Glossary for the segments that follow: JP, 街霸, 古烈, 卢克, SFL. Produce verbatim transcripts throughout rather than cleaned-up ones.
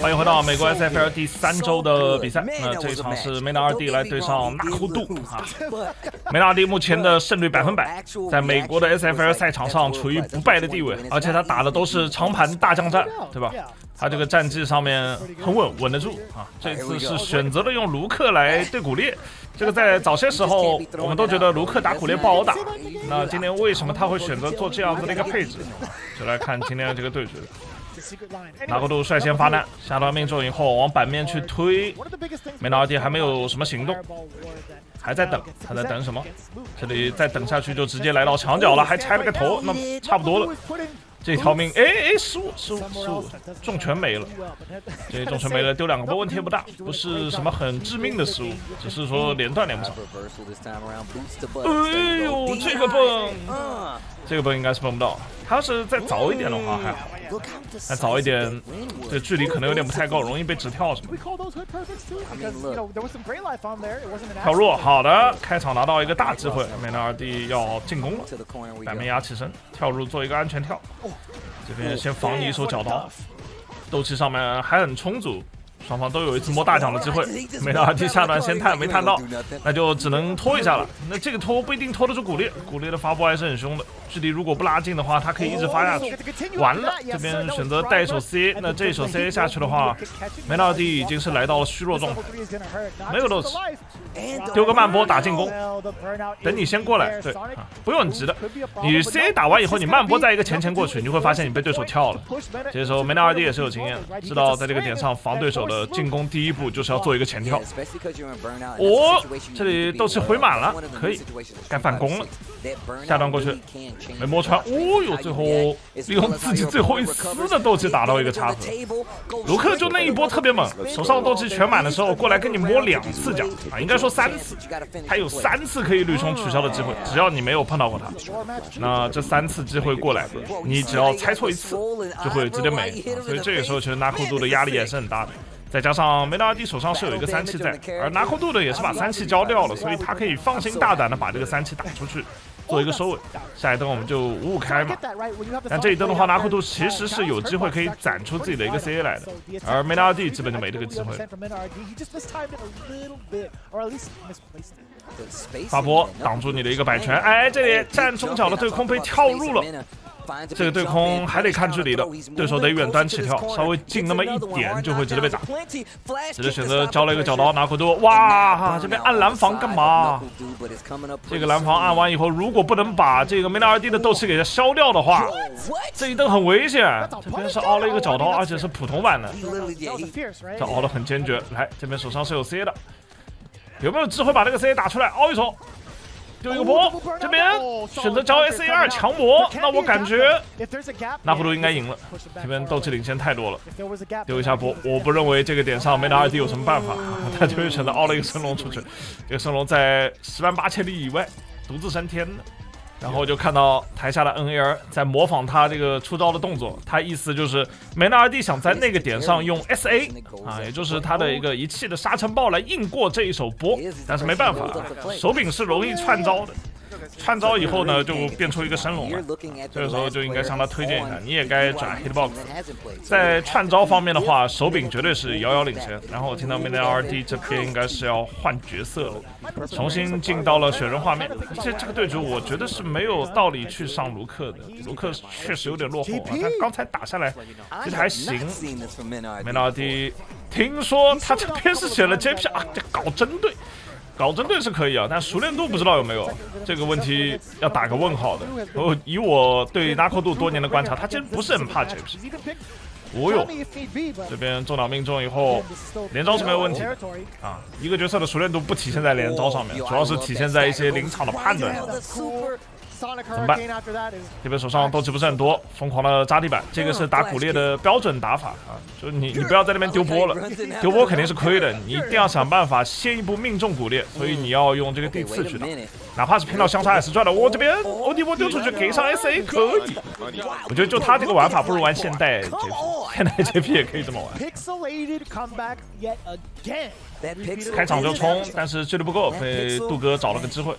欢迎回到美国 S F L 第三周的比赛。那这一场是梅纳尔蒂来对上纳库杜啊。梅纳尔蒂目前的胜率百分百，在美国的 S F L 赛场上处于不败的地位，而且他打的都是长盘大将战，对吧？他这个战绩上面很稳，稳得住啊。这次是选择了用卢克来对古列。 这个在早些时候，我们都觉得卢克打古列不好打。那今天为什么他会选择做这样子的一个配置？就来看今天的这个对决。纳库杜率先发难，下端命中以后往板面去推，梅纳尔蒂还没有什么行动，还在等，他在等什么？这里再等下去就直接来到墙角了，还拆了个头，那差不多了。 这条命，哎哎，失误失误失误，重拳没了，这重拳没了，丢两个波问题不大，不是什么很致命的失误，只是说连段连不上。哎呦，这个蹦，这个蹦应该是蹦不到，他要是再早一点的话还好，再早一点，这距离可能有点不太够，容易被直跳什么。跳入，好的，开场拿到一个大机会，梅纳尔蒂要进攻了，板面压起身，跳入做一个安全跳。 这边先防你一手绞刀，斗气上面还很充足，双方都有一次摸大奖的机会。梅纳尔蒂下段先探没探到，那就只能拖一下了。那这个拖不一定拖得住古烈，古烈的发波还是很凶的。距离如果不拉近的话，他可以一直发下去。完了，这边选择带一手 C A， 那这一手 C A 下去的话，梅纳尔蒂已经是来到了虚弱状态，没有斗气，丢个慢波打进攻，等你先过来，对，啊、不用很急的。 你 C A 打完以后，你慢波再一个前前过去，你就会发现你被对手跳了。这时候梅纳尔蒂也是有经验的，知道在这个点上防对手的进攻，第一步就是要做一个前跳。哦，这里斗气回满了，可以，该反攻了。下段过去没摸穿，哦呦，最后利用自己最后一丝的斗气打到一个插合。卢克就那一波特别猛，手上斗气全满的时候过来跟你摸两次脚啊，应该说三次，他有三次可以绿冲取消的机会，只要你没有碰到过他。 那这三次机会过来，你只要猜错一次，就会直接没。所以这个时候其实纳库杜的压力也是很大的，再加上梅纳尔蒂手上是有一个三气在，而纳库杜的也是把三气交掉了，所以他可以放心大胆的把这个三气打出去，做一个收尾。下一灯我们就五五开嘛。但这一灯的话，纳库杜其实是有机会可以攒出自己的一个 C A 来的，而梅纳尔蒂基本就没这个机会。 发波挡住你的一个摆拳，哎，这里站中脚的对空被跳入了，这个对空还得看距离的，对手得远端起跳，稍微近那么一点就会直接被打。直接选择交了一个脚刀，纳库杜，哇，这边按蓝防干嘛？这个蓝防按完以后，如果不能把这个梅纳尔蒂的斗气给它消掉的话，这一蹬很危险。这边是凹了一个脚刀，而且是普通版的，这凹的很坚决。来，这边手上是有 C 的。 有没有智慧把这个 C A 打出来？凹一手，丢一个波，这边选择交 S A 二强魔，那我感觉纳库杜应该赢了。这边斗气领先太多了，丢一下波，我不认为这个点上梅纳尔蒂有什么办法，他就会选择凹了一个升龙出去。这个升龙在十万八千里以外独自升天的，然后就看到台下的 N A R 在模仿他这个出招的动作，他意思就是梅纳尔蒂想在那个点上用 S A 啊，也就是他的一个一气的沙尘暴来硬过这一手波，但是没办法，手柄是容易串招的，串招以后呢就变出一个神龙了，这个时候就应该向他推荐一下，你也该转 hitbox。在串招方面的话，手柄绝对是遥遥领先。然后我听到梅纳尔蒂这边应该是要换角色了。 重新进到了雪人画面，这这个对局我觉得是没有道理去上卢克的，卢克确实有点落后啊。他刚才打下来其实还行。梅纳尔蒂听说他这边是选了 J P 啊，这搞针对，搞针对是可以啊，但熟练度不知道有没有，这个问题要打个问号的。哦，以我对纳库杜多年的观察，他其实不是很怕 J P。 哦哟，这边中鸟命中以后，连招是没有问题的啊。一个角色的熟练度不体现在连招上面，主要是体现在一些临场的判断。怎么办？这边手上斗气不是很多，疯狂的扎地板，这个是打古烈的标准打法啊，就是你你不要在那边丢波了，丢波肯定是亏的，你一定要想办法先一步命中古烈，所以你要用这个地刺去打。 哪怕是拼到相差也是赚的。我这边欧迪波丢出去，给上 S A 可以。我觉得就他这个玩法，不如玩现代 J P， 现代 J P 也可以这么玩。开场就冲，但是距离不够，被杜哥找了个机会。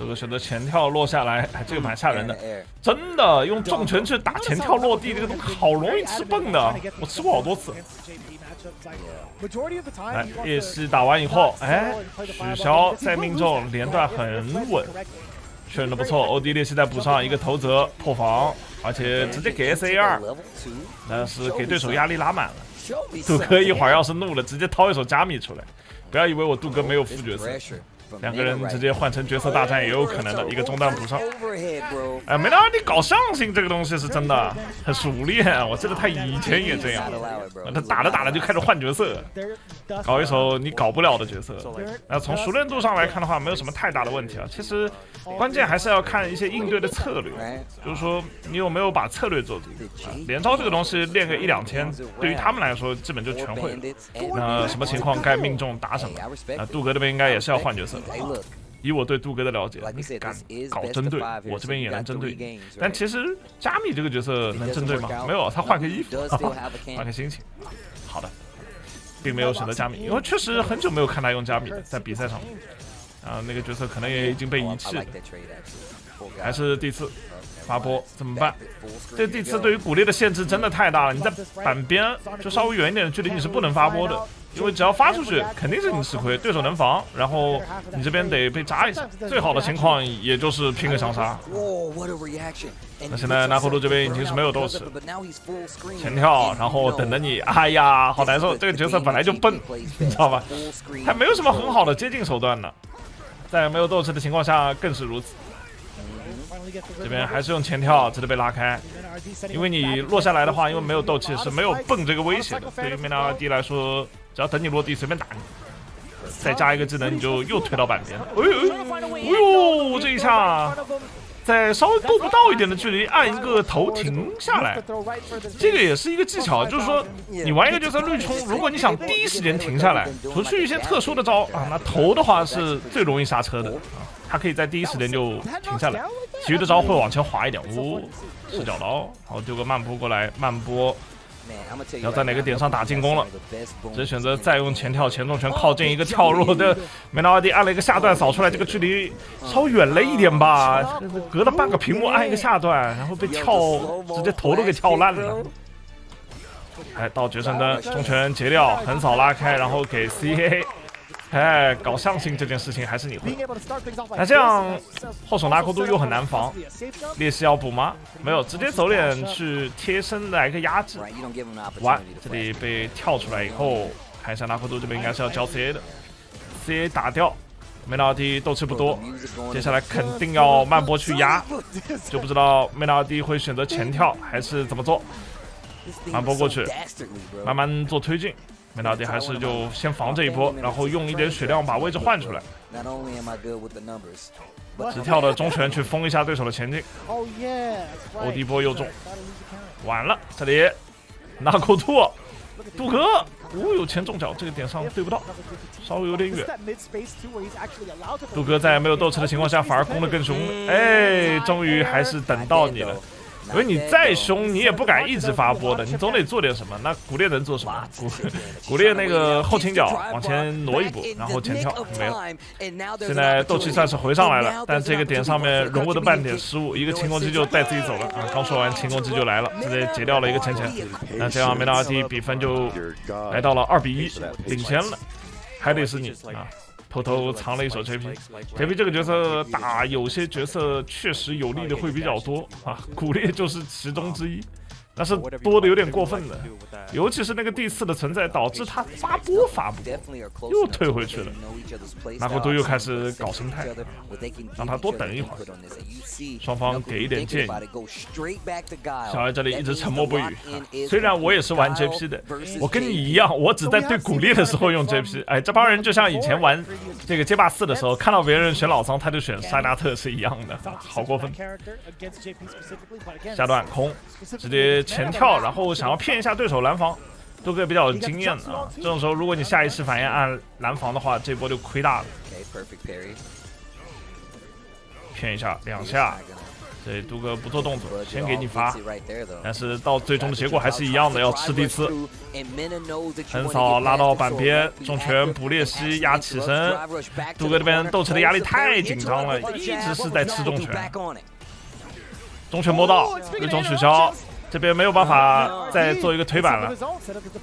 这个选择前跳落下来，哎，这个蛮吓人的。真的用重拳去打前跳落地，这个东西好容易吃笨的，我吃过好多次。来，夜袭打完以后，哎，许枭再命中，连段很稳，确认的不错。O D 猎气再补上一个投泽破防，而且直接给 S A R， 但是给对手压力拉满了。杜哥一会儿要是怒了，直接掏一手加密出来。不要以为我杜哥没有副角色。 两个人直接换成角色大战也有可能的，一个中弹补上。哎，没到你搞上性这个东西是真的很熟练，我记得他以前也这样，他打着打着就开始换角色，搞一手你搞不了的角色。那从熟练度上来看的话，没有什么太大的问题啊。其实关键还是要看一些应对的策略，就是说你有没有把策略做足。连招这个东西练个一两天，对于他们来说基本就全会。那什么情况该命中打什么？啊，杜哥这边应该也是要换角色。 以我对杜哥的了解，你敢搞针对，我这边也能针对。但其实加密这个角色能针对吗？没有，他换个衣服，哈哈换个心情。好的，并没有选择加密，因为确实很久没有看他用加密了，在比赛上面啊，那个角色可能也已经被遗弃了。还是第四发波怎么办？这第四对于骨裂的限制真的太大了，你在板边就稍微远一点的距离你是不能发波的。 因为只要发出去，肯定是你吃亏，对手能防，然后你这边得被扎一下。最好的情况也就是拼个强杀。那现在拿破仑这边已经是没有斗士，前跳，然后等着你。哎呀，好难受！这个角色本来就笨，你知道吧？还没有什么很好的接近手段呢，在没有斗士的情况下更是如此。 这边还是用前跳，直接被拉开。因为你落下来的话，因为没有斗气是没有蹦这个威胁的。对于梅纳迪来说，只要等你落地，随便打你。再加一个技能，你就又推到板边了。哎呦，哎呦，这一下，在稍微够不到一点的距离按一个头停下来，这个也是一个技巧。就是说，你玩一个角色绿冲，如果你想第一时间停下来，除去一些特殊的招啊，那头的话是最容易刹车的啊。 他可以在第一时间就停下来，其余的招会往前滑一点，哦，四角刀，然后丢个慢波过来，慢波，要在哪个点上打进攻了？直接选择再用前跳前重拳靠近一个跳落的梅纳瓦迪，按了一个下段扫出来，这个距离稍远了一点吧，隔了半个屏幕按一个下段，然后被跳直接头都给跳烂了。哎，到决胜灯重拳截掉，横扫拉开，然后给 C A。 哎，搞上性这件事情还是你会。那这样后手拉过度又很难防，劣势要补吗？没有，直接走脸去贴身来个压制。完，这里被跳出来以后，看一下拉过度这边应该是要交 C A 的 ，C A 打掉，梅纳尔蒂斗气不多，接下来肯定要慢波去压，就不知道梅纳尔蒂会选择前跳还是怎么做。慢波过去，慢慢做推进。 梅纳迪还是就先防这一波，然后用一点血量把位置换出来。直跳的中拳去封一下对手的前进。欧迪波又中，完了，这里拿口兔，杜哥，哦，有前中脚，这个点上对不到，稍微有点远。杜哥在没有斗持的情况下反而攻得更凶，哎，终于还是等到你了。 因为你再凶，你也不敢一直发波的，你总得做点什么。那骨裂能做什么？骨骨裂那个后倾角往前挪一步，然后前跳没了。现在斗气算是回上来了，但这个点上面容我的半点失误，一个轻攻击就带自己走了啊！刚说完轻攻击就来了，直接截掉了一个前前。那这样梅纳瓦蒂比分就来到了二比一，领先了。还得是你啊！ 偷偷藏了一手 J P，J P 这个角色打有些角色确实有利的会比较多啊，骨裂就是其中之一，但是多的有点过分了，尤其是那个第四的存在导致他发波发不过，又退回去了，拿过度又开始搞生态，让他多等一会儿，双方给一点建议。小艾这里一直沉默不语，虽然我也是玩 J P 的，我跟你一样，我只在对骨裂的时候用 J P， 哎，这帮人就像以前玩。 这个街霸四的时候，看到别人选老桑，他就选沙纳特是一样的，好过分！下段空，直接前跳，然后想要骗一下对手蓝防，杜哥比较有经验啊。这种时候，如果你下意识反应按蓝防的话，这波就亏大了。骗一下，两下，所以杜哥不做动作，先给你罚，但是到最终的结果还是一样的，要吃地刺。横扫拉到板边，重拳补裂膝压起身。杜哥这边斗持的压力太紧张了，一直是在吃重拳。中拳摸到，日中取消，这边没有办法再做一个腿板了，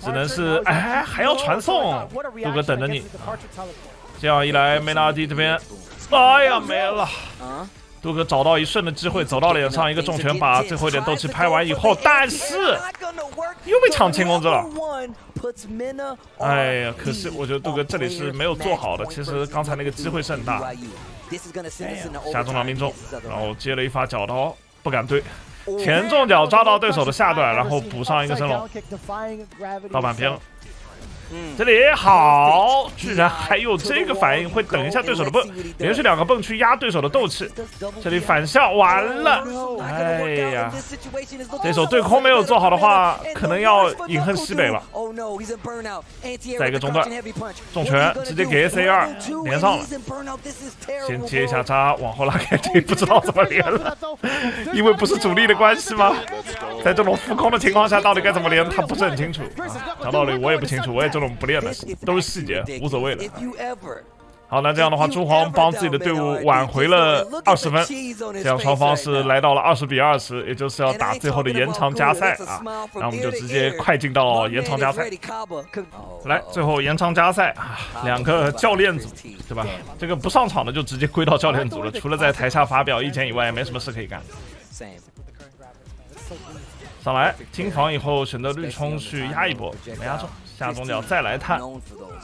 只能是哎还要传送，杜哥等着你。这样一来，梅拉蒂这边，哎呀没了。 杜哥找到一瞬的机会，走到脸上一个重拳，把最后一点斗气拍完以后，但是又被抢轻攻之了。哎呀，可惜我觉得杜哥这里是没有做好的。其实刚才那个机会甚大，下中掌命中，然后接了一发脚刀，不敢对，前中脚抓到对手的下段，然后补上一个升龙，到板边了。 这里好，居然还有这个反应，会等一下对手的蹦，连续两个蹦去压对手的斗气。这里反向完了，哎呀，这手对空没有做好的话，可能要饮恨西北了。再一个中段，重拳直接给 S A 二 连上了，先接一下扎，往后拉开，这不知道怎么连了，因为不是主力的关系吗？在这种浮空的情况下，到底该怎么连，他不是很清楚。讲道理我也不清楚，我也。 这种不练的都是细节，无所谓的。好，那这样的话，朱黄帮自己的队伍挽回了二十分，这样双方是来到了二十比二十，也就是要打最后的延长加赛啊。那我们就直接快进到延长加赛。来，最后延长加赛啊，两个教练组对吧？这个不上场的就直接归到教练组了，除了在台下发表意见以外，没什么事可以干。 上来金防以后选择绿冲去压一波，没压中，下中脚再来探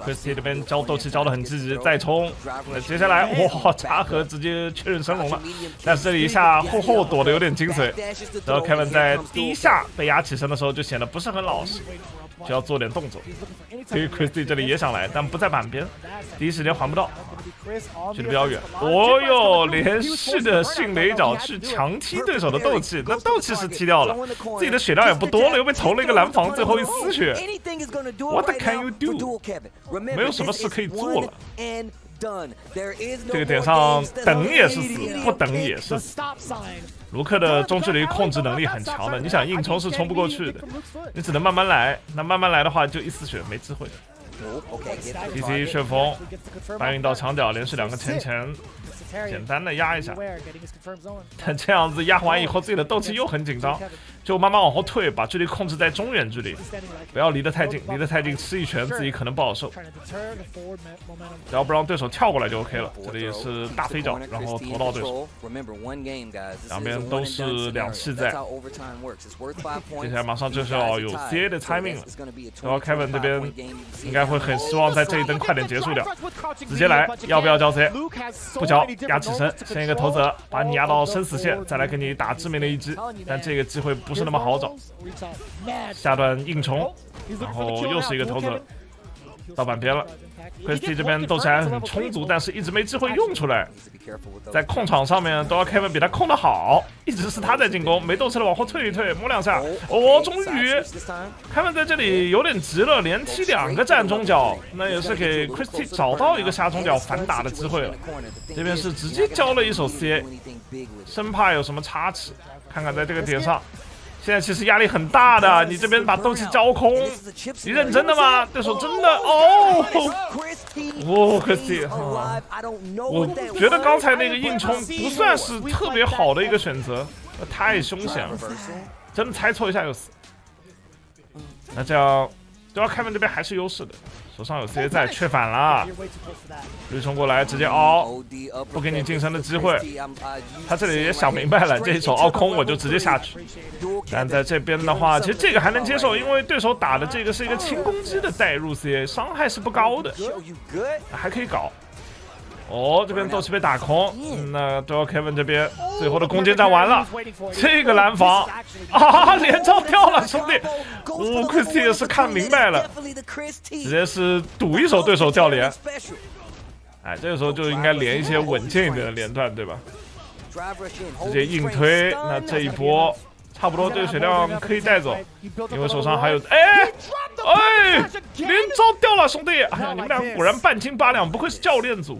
，Christie 这边交斗气交的很积极，再冲，那接下来哇茶和直接确认升龙了，但是这里一下后后躲的有点精髓，然后 Kevin 在第一下被压起身的时候就显得不是很老实，就要做点动作，所以 Christie 这里也想来，但不在板边，第一时间还不到，距离比较远，哦哟，连续的迅雷脚去强踢对手的斗气，那斗气是踢掉了，自己。 的血量也不多了，又被投了一个蓝防，最后一丝血。What can you do？ 没有什么事可以做了。这个点上等也是死，不等也是死。卢克的中距离控制能力很强的，你想硬冲是冲不过去的，你只能慢慢来。那慢慢来的话，就一丝血没智慧。D C 旋风搬运到墙角，连续两个前前。 简单的压一下，但这样子压完以后，自己的斗气又很紧张，就慢慢往后退，把距离控制在中远距离，不要离得太近，离得太近吃一拳自己可能不好受。只要不让对手跳过来就 OK 了。这里也是大飞脚，然后投到对手。两边都是两气在，接下来马上就是要有 C A 的 timing 了。然后 Kevin 这边应该会很希望在这一灯快点结束掉，直接来，要不要交 C A？ 不交。 压起身，先一个投掷，把你压到生死线，再来给你打致命的一击。但这个机会不是那么好找。下段硬冲，然后又是一个投掷，到板边了。Christie 这边斗起来很充足，但是一直没机会用出来。在控场上面都要 Kevin 比他控的好，一直是他在进攻，没斗气的往后退一退，摸两下。哦，终于 Kevin 在这里有点急了，连踢两个站中脚，那也是给 Christie 找到一个下中脚反打的机会了。这边是直接交了一手 C A， 生怕有什么插曲。看看在这个点上。 现在其实压力很大的，你这边把斗气交空，你认真的吗？对手真的哦，哦 ，Christie， 我觉得刚才那个硬冲不算是特别好的一个选择，太凶险了，真的猜错一下就死。那这样，对吧 ？Kevin 这边还是优势的，手上有 C A 在，却反了，绿冲过来直接凹，不给你晋升的机会。他这里也想明白了，这一手凹空我就直接下去。 但在这边的话，其实这个还能接受，因为对手打的这个是一个轻攻击的带入 C A， 伤害是不高的，还可以搞。哦，这边斗气被打空，嗯、那对 Kevin 这边最后的攻坚战完了，这个蓝防啊，连招掉了，兄弟！哦 ，Christie 也是看明白了，直接是赌一手对手掉连。哎，这个时候就应该连一些稳健一点的连段，对吧？直接硬推，那这一波。 差不多对血量可以带走，因为手上还有哎哎连招掉了，兄弟！哎呀，你们俩果然半斤八两，不愧是教练组。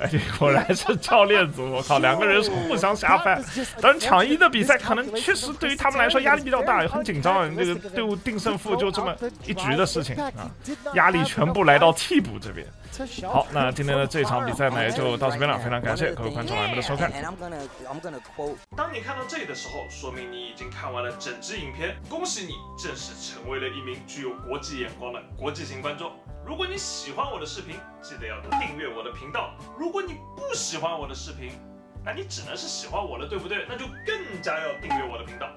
哎，果然是教练组！我靠，两个人是互相下饭。当然，抢一的比赛可能确实对于他们来说压力比较大，也很紧张。这个队伍定胜负就这么一局的事情啊，压力全部来到替补这边。好，那今天的这场比赛呢，也就到这边了。非常感谢各位观众朋友们的收看。当你看到这里的时候，说明你已经看完了整支影片，恭喜你正式成为了一名具有国际眼光的国际型观众。如果你喜欢我的视频，记得要订阅我的频道。如果你不喜欢我的视频，那你只能是喜欢我了，对不对？那就更加要订阅我的频道。